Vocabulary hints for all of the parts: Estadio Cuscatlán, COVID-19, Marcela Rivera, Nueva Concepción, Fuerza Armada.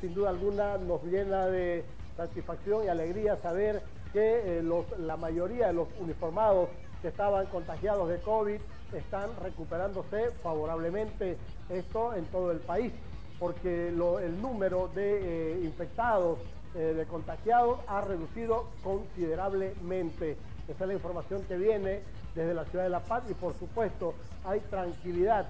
sin duda alguna nos llena de satisfacción y alegría saber que la mayoría de los uniformados que estaban contagiados de COVID están recuperándose favorablemente, esto en todo el país, porque el número de infectados, de contagiados, ha reducido considerablemente. Esa es la información que viene desde la ciudad de La Paz y por supuesto hay tranquilidad,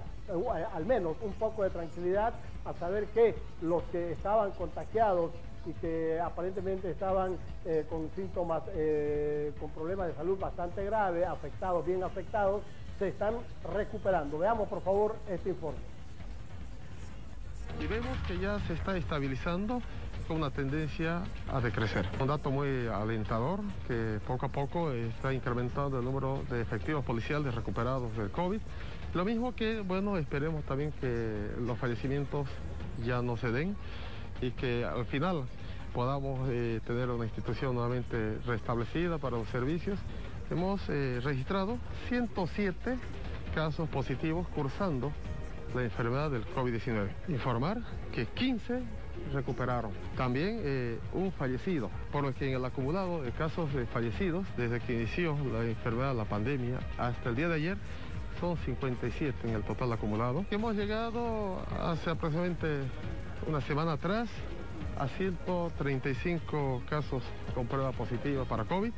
al menos un poco de tranquilidad a saber que los que estaban contagiados y que aparentemente estaban con síntomas, con problemas de salud bastante graves, afectados, bien afectados, se están recuperando. Veamos por favor este informe. Y vemos que ya se está estabilizando con una tendencia a decrecer. Un dato muy alentador, que poco a poco está incrementando el número de efectivos policiales recuperados del COVID. Lo mismo que, bueno, esperemos también que los fallecimientos ya no se den y que al final podamos tener una institución nuevamente restablecida para los servicios. Hemos registrado 107 casos positivos cursando la enfermedad del COVID-19. Informar que 15 recuperaron. También un fallecido, por lo que en el acumulado de casos de fallecidos desde que inició la enfermedad, la pandemia, hasta el día de ayer, son 57 en el total acumulado. Hemos llegado hace aproximadamente una semana atrás a 135 casos con prueba positiva para COVID